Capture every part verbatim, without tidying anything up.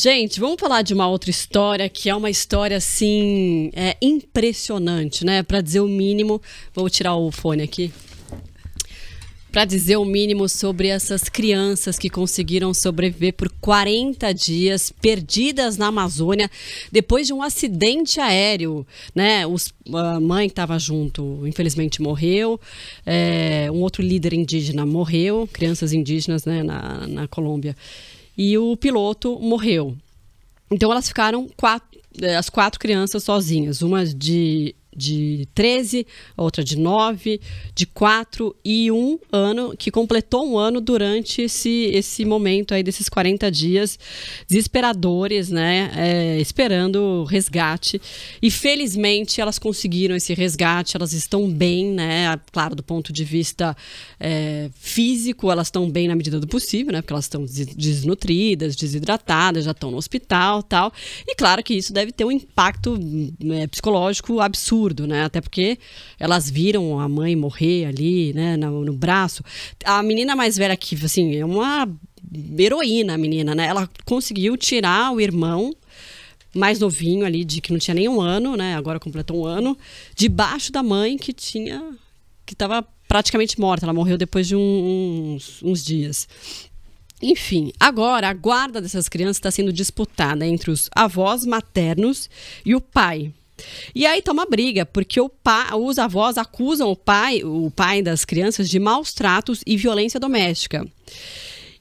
Gente, vamos falar de uma outra história, que é uma história, assim, é, impressionante, né? Para dizer o mínimo, vou tirar o fone aqui. Para dizer o mínimo sobre essas crianças que conseguiram sobreviver por quarenta dias perdidas na Amazônia depois de um acidente aéreo, né? Os, a mãe estava junto, infelizmente morreu, é, um outro líder indígena morreu, crianças indígenas, né, na, na Colômbia. E o piloto morreu. Então, elas ficaram, quatro, as quatro crianças sozinhas. Uma de, de treze, a outra de nove, de quatro e um ano, que completou um ano durante esse, esse momento aí desses quarenta dias desesperadores, né? É, esperando resgate. E, felizmente, elas conseguiram esse resgate, elas estão bem, né? Claro, do ponto de vista é, físico, elas estão bem na medida do possível, né? Porque elas estão desnutridas, desidratadas, já estão no hospital e tal. E, claro, que isso deve ter um impacto é, psicológico absurdo. Né? Até porque elas viram a mãe morrer ali, né, no, no braço. A menina mais velha que, assim, é uma heroína, a menina, né? Ela conseguiu tirar o irmão mais novinho ali, de que não tinha nem um ano, né? Agora completou um ano, debaixo da mãe que tinha, que estava praticamente morta. Ela morreu depois de um, uns, uns dias. Enfim, agora a guarda dessas crianças está sendo disputada entre os avós maternos e o pai. E aí tá uma briga, porque o pa, os avós acusam o pai, o pai das crianças, de maus tratos e violência doméstica.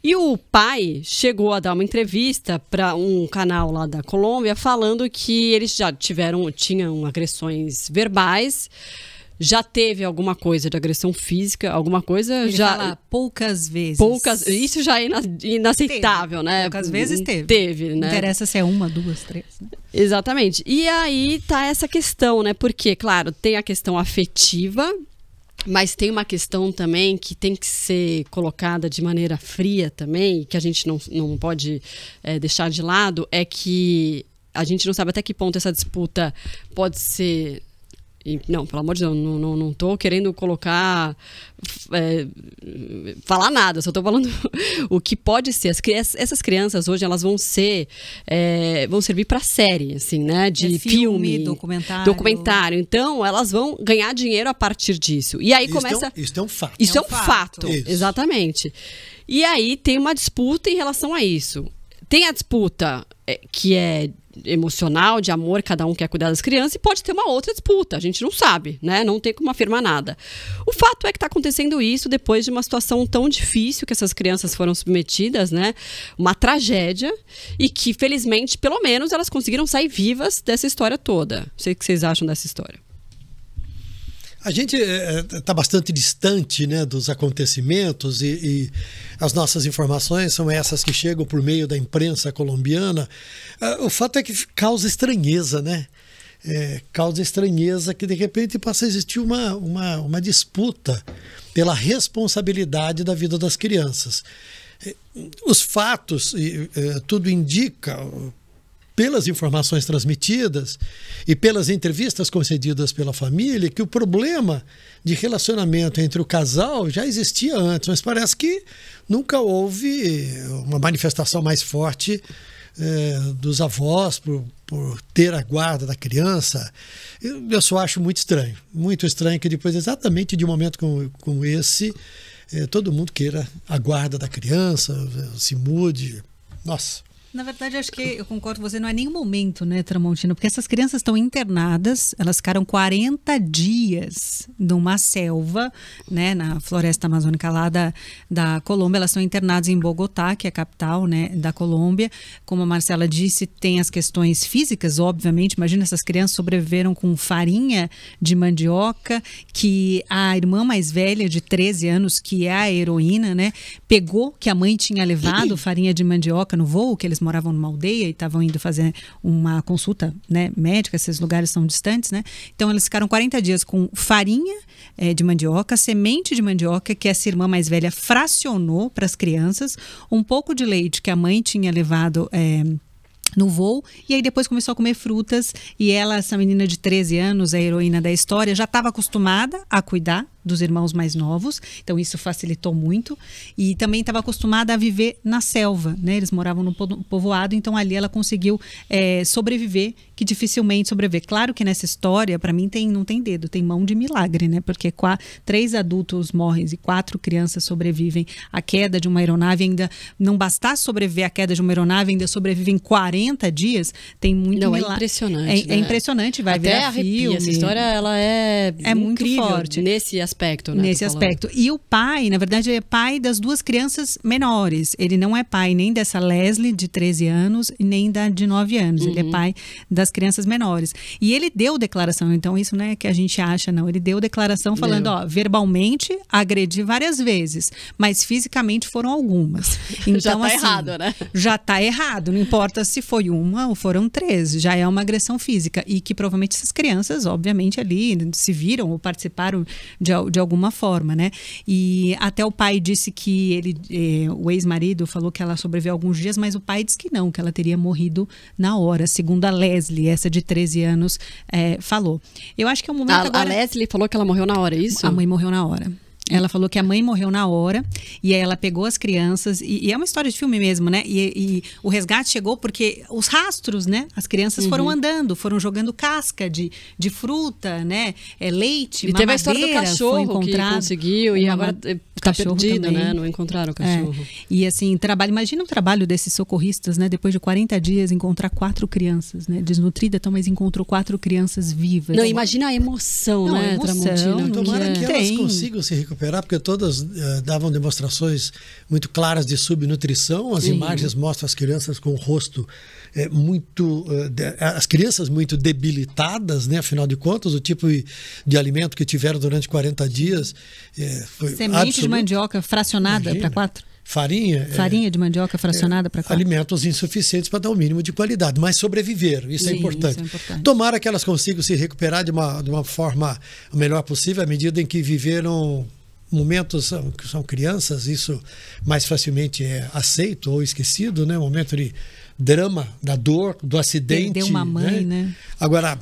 E o pai chegou a dar uma entrevista para um canal lá da Colômbia, falando que eles já tiveram, tinham agressões verbais, já teve alguma coisa de agressão física, alguma coisa. Ele já fala poucas vezes. Poucas, isso já é ina, inaceitável, teve, né? Poucas vezes teve. Teve, né? Não interessa se é uma, duas, três. Né? Exatamente. E aí tá essa questão, né? Porque, claro, tem a questão afetiva, mas tem uma questão também que tem que ser colocada de maneira fria também, que a gente não, não pode é, deixar de lado, é que a gente não sabe até que ponto essa disputa pode ser... Não, pelo amor de Deus, não, não, não tô querendo colocar, é, falar nada, só tô falando o que pode ser. As, essas crianças hoje, elas vão ser, é, vão servir para série, assim, né, de é filme, filme, documentário. documentário. Então, elas vão ganhar dinheiro a partir disso. E aí isso começa... É um, isso é um fato. Isso é um fato, isso. Exatamente. E aí tem uma disputa em relação a isso. Tem a disputa que é emocional, de amor, cada um quer cuidar das crianças, e pode ter uma outra disputa, a gente não sabe, né? Não tem como afirmar nada. O fato é que está acontecendo isso depois de uma situação tão difícil que essas crianças foram submetidas, né? Uma tragédia, e que, felizmente, pelo menos, elas conseguiram sair vivas dessa história toda. Não sei o que vocês acham dessa história. A gente está é, bastante distante, né, dos acontecimentos, e, e as nossas informações são essas que chegam por meio da imprensa colombiana. Ah, o fato é que causa estranheza, né? É, causa estranheza que de repente passa a existir uma, uma, uma disputa pela responsabilidade da vida das crianças. Os fatos, e, é, tudo indica... pelas informações transmitidas e pelas entrevistas concedidas pela família, que o problema de relacionamento entre o casal já existia antes, mas parece que nunca houve uma manifestação mais forte é, dos avós por, por ter a guarda da criança. Eu, eu só acho muito estranho, muito estranho que depois exatamente de um momento como, como esse, é, todo mundo queira a guarda da criança, se mude, nossa... Na verdade, acho que eu concordo com você, não é nenhum momento, né, Tramontina? Porque essas crianças estão internadas, elas ficaram quarenta dias numa selva, né, na floresta amazônica lá da, da Colômbia. Elas são internadas em Bogotá, que é a capital, né, da Colômbia. Como a Marcela disse, tem as questões físicas, obviamente. Imagina, essas crianças sobreviveram com farinha de mandioca, que a irmã mais velha, de treze anos, que é a heroína, né, pegou que a mãe tinha levado farinha de mandioca no voo, que eles moravam numa aldeia e estavam indo fazer uma consulta, né, médica, esses lugares são distantes, né? Então, eles ficaram quarenta dias com farinha é, de mandioca, semente de mandioca, que essa irmã mais velha fracionou para as crianças, um pouco de leite que a mãe tinha levado... É, no voo, e aí depois começou a comer frutas, e ela, essa menina de treze anos, a heroína da história, já estava acostumada a cuidar dos irmãos mais novos, então isso facilitou muito, e também estava acostumada a viver na selva, né? Eles moravam no povoado, então ali ela conseguiu é, sobreviver, que dificilmente sobreviver. Claro que nessa história, para mim, tem, não tem dedo, tem mão de milagre, né? Porque quatro, três adultos morrem e quatro crianças sobrevivem à queda de uma aeronave, ainda não bastasse sobreviver à queda de uma aeronave, ainda sobrevivem quarenta dias, tem muito não, milagre. É impressionante, é, né? É impressionante, vai até virar arrepia, filme. Essa história, ela é, é muito forte. Nesse aspecto Aspecto, né, nesse aspecto. E o pai, na verdade, é pai das duas crianças menores. Ele não é pai nem dessa Leslie, de treze anos, nem da de nove anos. Uhum. Ele é pai das crianças menores. E ele deu declaração. Então, isso não é que a gente acha, não. Ele deu declaração falando, deu. ó, verbalmente, agredi várias vezes. Mas fisicamente foram algumas. Então, já tá assim, errado, né? Já tá errado. Não importa se foi uma ou foram treze. Já é uma agressão física. E que provavelmente essas crianças, obviamente, ali se viram ou participaram de de alguma forma, né? E até o pai disse que ele, eh, o ex-marido falou que ela sobreviveu alguns dias, mas o pai disse que não, que ela teria morrido na hora, segundo a Leslie, essa de treze anos, eh, falou. Eu acho que é um momento a, agora... A Leslie falou que ela morreu na hora, é isso? A mãe morreu na hora. Ela falou que a mãe morreu na hora e aí ela pegou as crianças e, e é uma história de filme mesmo, né? E, e o resgate chegou porque os rastros, né? As crianças foram uhum. andando, foram jogando casca de, de fruta, né? É, leite, e mamadeira, teve a história do cachorro que conseguiu e agora tá perdido, também. né? Não encontraram o cachorro. É. E assim, trabalho, imagina o trabalho desses socorristas, né? Depois de quarenta dias encontrar quatro crianças, né? Desnutrida, então, mas encontrou quatro crianças vivas. Não, imagina a emoção, não, né? A emoção, Tramontina, tomara que, é. que elas consigam se recuperar. Porque todas uh, davam demonstrações muito claras de subnutrição. As Sim. imagens mostram as crianças com o rosto é, muito... Uh, de, as crianças muito debilitadas, né? Afinal de contas, o tipo de, de alimento que tiveram durante quarenta dias... É, foi Semente absoluto. de mandioca fracionada para quatro. Farinha. Farinha é, de mandioca fracionada é, para quatro. Alimentos insuficientes para dar o mínimo de qualidade, mas sobreviveram, isso, Sim, é importante. isso é importante. Tomara que elas consigam se recuperar de uma, de uma forma melhor possível, à medida em que viveram... Momentos que são crianças, isso mais facilmente é aceito ou esquecido, né? Momento de drama, da dor, do acidente. Perdeu uma mãe, né? né? Agora,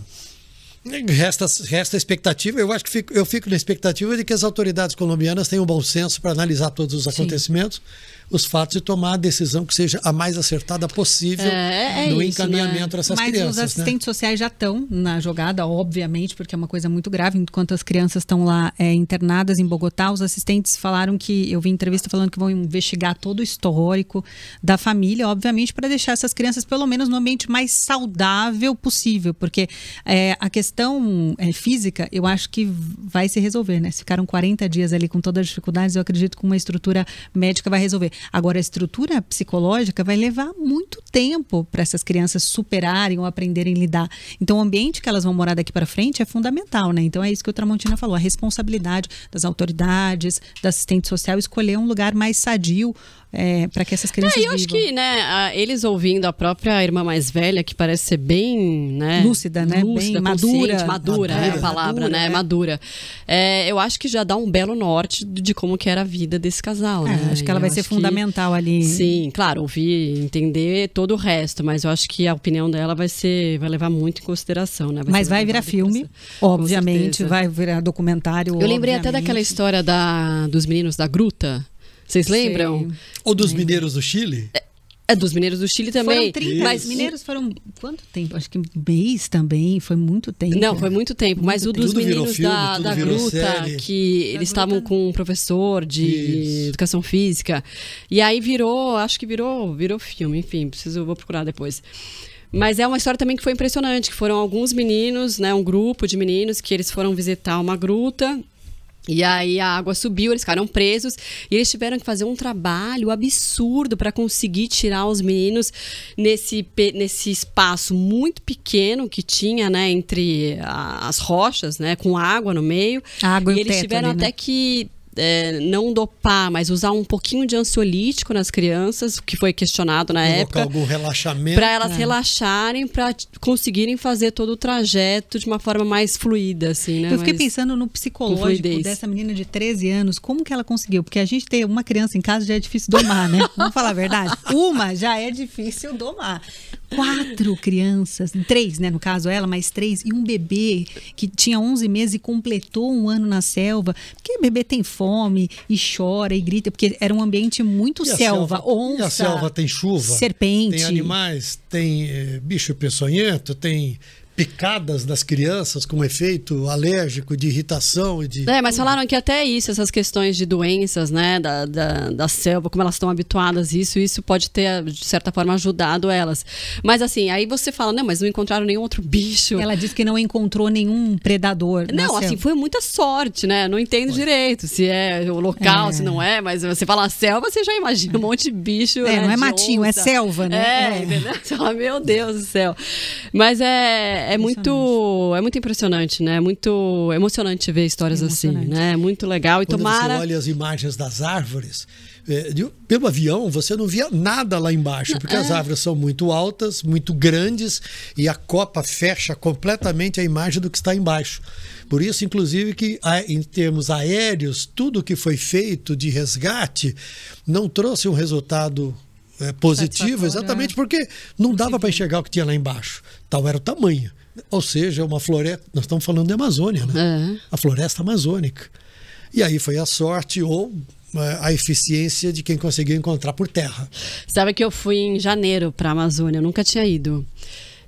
resta, resta expectativa. Eu acho que fico, eu fico na expectativa de que as autoridades colombianas tenham bom senso para analisar todos os acontecimentos, Sim. os fatos e tomar a decisão que seja a mais acertada possível é, é no isso, encaminhamento né? dessas Mas crianças. Mas os assistentes né? sociais já estão na jogada, obviamente, porque é uma coisa muito grave. Enquanto as crianças estão lá é, internadas em Bogotá, os assistentes falaram que, eu vi entrevista falando que vão investigar todo o histórico da família, obviamente, para deixar essas crianças pelo menos no ambiente mais saudável possível, porque é, a questão é, física, eu acho que vai se resolver, né? Se ficaram quarenta dias ali com todas as dificuldades, eu acredito que uma estrutura médica vai resolver. Agora, a estrutura psicológica vai levar muito tempo para essas crianças superarem ou aprenderem a lidar. Então, o ambiente que elas vão morar daqui para frente é fundamental, né? Então, é isso que o Tramontina falou, a responsabilidade das autoridades, da assistente social, escolher um lugar mais sadio é, para que essas crianças é, eu vivam. Acho que, né, eles ouvindo a própria irmã mais velha, que parece ser bem, né? Lúcida, né? Lúcida, bem madura. Madura, madura é a palavra, madura, né? É. Madura. É, eu acho que já dá um belo norte de como que era a vida desse casal, é, né? Acho que ela eu vai ser fundamental. Fundamental ali. Sim, claro, ouvir, entender todo o resto, mas eu acho que a opinião dela vai ser, vai levar muito em consideração, né? Vai mas vai virar filme, obviamente, vai virar documentário. Eu lembrei obviamente. até daquela história da, dos meninos da gruta, vocês lembram? Sim. Ou dos é. mineiros do Chile? É. É, dos mineiros do Chile também. Foram trinta, mas mineiros foram quanto tempo? Acho que mês também, foi muito tempo. Não, foi muito tempo, muito mas o dos meninos filme, da, da gruta, série. que da eles estavam com um professor de Isso. educação física, e aí virou, acho que virou, virou filme, enfim, preciso, vou procurar depois. Mas é uma história também que foi impressionante, que foram alguns meninos, né, um grupo de meninos que eles foram visitar uma gruta, e aí a água subiu, eles ficaram presos e eles tiveram que fazer um trabalho absurdo para conseguir tirar os meninos nesse, nesse espaço muito pequeno que tinha, né, entre as rochas, né, com água no meio. A água e, e eles teto, tiveram ali, né? até que É, não dopar, mas usar um pouquinho de ansiolítico nas crianças, que foi questionado na Colocar época. Algum relaxamento. Para elas é. relaxarem, para conseguirem fazer todo o trajeto de uma forma mais fluida, assim, né? Eu fiquei mas... pensando no psicológico dessa menina de treze anos, como que ela conseguiu? Porque a gente ter uma criança em casa já é difícil domar, né? Vamos falar a verdade? Uma já é difícil domar. Quatro crianças, três, né, no caso ela, mas três, e um bebê que tinha onze meses e completou um ano na selva, porque bebê tem fome e chora e grita, porque era um ambiente muito e selva, selva, onça. E a selva tem chuva, serpente. Tem animais, tem é, bicho peçonhento, tem picadas das crianças com efeito alérgico, de irritação e de... É, mas falaram que até isso, essas questões de doenças, né, da, da, da selva, como elas estão habituadas a isso, isso pode ter, de certa forma, ajudado elas. Mas assim, aí você fala, não, mas não encontraram nenhum outro bicho. Ela disse que não encontrou nenhum predador. Não, assim, selva. Foi muita sorte, né? Não entendo foi. direito se é o local, é. se não é, mas você fala selva, você já imagina é. um monte de bicho. É, né, não é matinho, onça. É selva, né? É, é. entendeu? Você fala, meu Deus do céu. Mas é... É muito, é muito impressionante, né? É muito emocionante ver histórias é assim, né? É muito legal. E quando tomara... você olha as imagens das árvores, é, de, pelo avião você não via nada lá embaixo, não, porque é... as árvores são muito altas, muito grandes, e a copa fecha completamente a imagem do que está embaixo. Por isso, inclusive, que em termos aéreos, tudo que foi feito de resgate não trouxe um resultado... É, positivo, exatamente, é. porque não dava para enxergar o que tinha lá embaixo. Tal era o tamanho. Ou seja, uma floresta... Nós estamos falando de Amazônia, né? É. A floresta amazônica. E aí foi a sorte ou... a eficiência de quem conseguiu encontrar por terra. Sabe que eu fui em janeiro para a Amazônia, eu nunca tinha ido.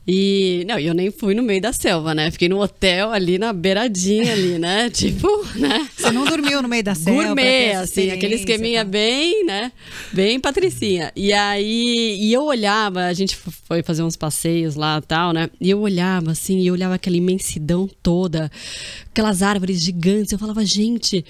E não, eu nem fui no meio da selva, né? Fiquei no hotel ali na beiradinha ali, né? Tipo, né? Você não dormiu no meio da selva? Gourmet, assim, aquele esqueminha tá. bem, né? Bem patricinha. E aí, e eu olhava, a gente foi fazer uns passeios lá e tal, né? E eu olhava, assim, e eu olhava aquela imensidão toda, aquelas árvores gigantes. Eu falava, gente,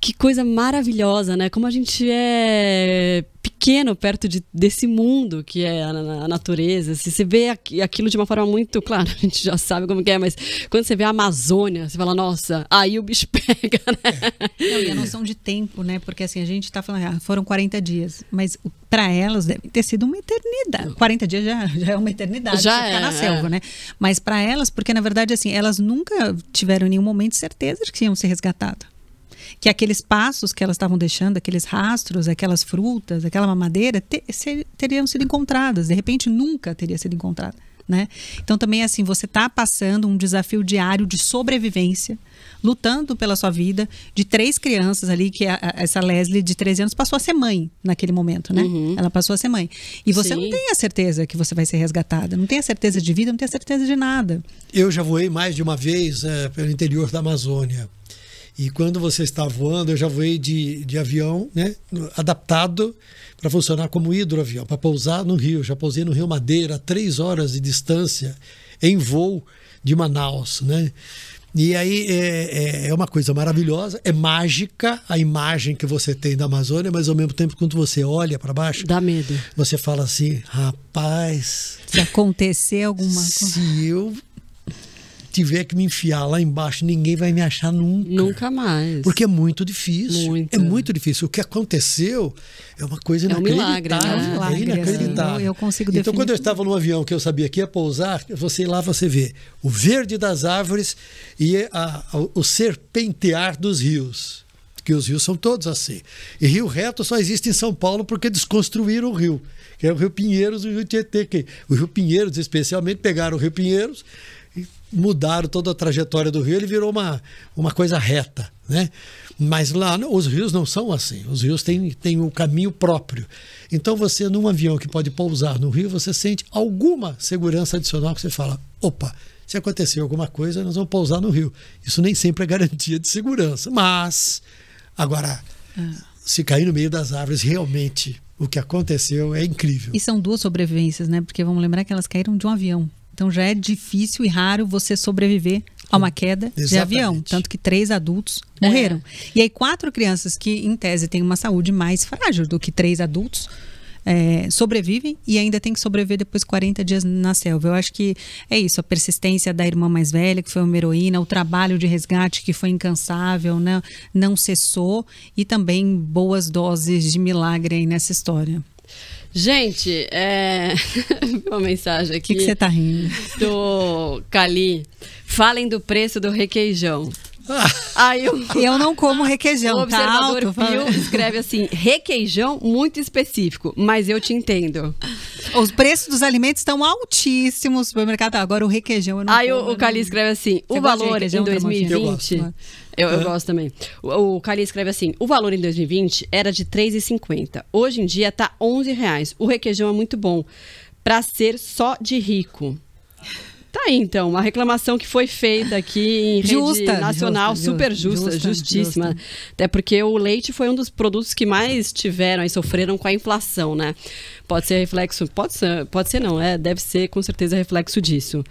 que coisa maravilhosa, né? Como a gente é... pequeno perto de, desse mundo que é a, a natureza. Se você vê aquilo de uma forma muito clara, a gente já sabe como que é, mas quando você vê a Amazônia, você fala, nossa, aí o bicho pega, né? Não, e a noção de tempo, né? Porque assim, a gente tá falando, ah, foram quarenta dias, mas para elas deve ter sido uma eternidade. quarenta dias já, já é uma eternidade, já é, ficar na selva, é. né? Mas para elas, porque na verdade, assim, elas nunca tiveram em nenhum momento certeza de que iam ser resgatadas. Que aqueles passos que elas estavam deixando, aqueles rastros, aquelas frutas, aquela mamadeira, ter, ser, teriam sido encontradas. De repente, nunca teria sido encontrada, né? Então, também assim, você está passando um desafio diário de sobrevivência, lutando pela sua vida, de três crianças ali, que a, a, essa Leslie de treze anos passou a ser mãe naquele momento, né? Uhum. Ela passou a ser mãe. E você Sim. não tem a certeza que você vai ser resgatada, não tem a certeza de vida, não tem a certeza de nada. Eu já voei mais de uma vez é, pelo interior da Amazônia. E quando você está voando, eu já voei de, de avião, né, adaptado para funcionar como hidroavião, para pousar no Rio. Já pousei no Rio Madeira, a três horas de distância, em voo de Manaus, né? E aí é, é uma coisa maravilhosa, é mágica a imagem que você tem da Amazônia, mas ao mesmo tempo, quando você olha para baixo... Dá medo. Você fala assim, rapaz... Se acontecer alguma coisa... Se eu... tiver que me enfiar lá embaixo, ninguém vai me achar nunca. Nunca mais. Porque é muito difícil. Muito. É muito difícil. O que aconteceu é uma coisa inacreditável. É um milagre, né? É um milagre, é inacreditável. Assim, eu, eu consigo definir. Então, quando eu estava no avião, que eu sabia que ia pousar, você lá você vê o verde das árvores e a, a, o serpentear dos rios. Que os rios são todos assim. E Rio Reto só existe em São Paulo porque desconstruíram o rio. Que é o Rio Pinheiros e o Rio Tietê. Que, o Rio Pinheiros, especialmente, pegaram o Rio Pinheiros, mudaram toda a trajetória do rio, ele virou uma, uma coisa reta, né? Mas lá não, os rios não são assim, os rios têm, têm um caminho próprio. Então você, num avião que pode pousar no rio, você sente alguma segurança adicional que você fala, opa, se acontecer alguma coisa, nós vamos pousar no rio. Isso nem sempre é garantia de segurança, mas agora, ah. se cair no meio das árvores, realmente o que aconteceu é incrível. E são duas sobrevivências, né? Porque vamos lembrar que elas caíram de um avião. Então já é difícil e raro você sobreviver a uma queda Exatamente. de avião. Tanto que três adultos é. morreram. E aí quatro crianças que, em tese, têm uma saúde mais frágil do que três adultos, é, sobrevivem e ainda tem que sobreviver depois de quarenta dias na selva. Eu acho que é isso, a persistência da irmã mais velha, que foi uma heroína, o trabalho de resgate que foi incansável, né? Não cessou, e também boas doses de milagre aí nessa história. Gente, é... uma mensagem aqui. O que você tá rindo? Do Cali. Falem do preço do requeijão. Aí eu... eu não como requeijão. O observador tá alto, escreve assim, requeijão muito específico, mas eu te entendo. Os preços dos alimentos estão altíssimos no supermercado. Agora o requeijão eu não Aí como, o Cali escreve assim, o valor em dois mil e vinte... Eu, eu uhum. gosto também. O, o Cali escreve assim, o valor em dois mil e vinte era de três reais e cinquenta. Hoje em dia tá onze reais. O requeijão é muito bom para ser só de rico. Tá aí, então, uma reclamação que foi feita aqui em justa, rede nacional, justa, super justa, justa justíssima. Justa. Até porque o leite foi um dos produtos que mais tiveram, aí sofreram com a inflação, né? Pode ser reflexo, pode ser, pode ser não, é, deve ser com certeza reflexo disso.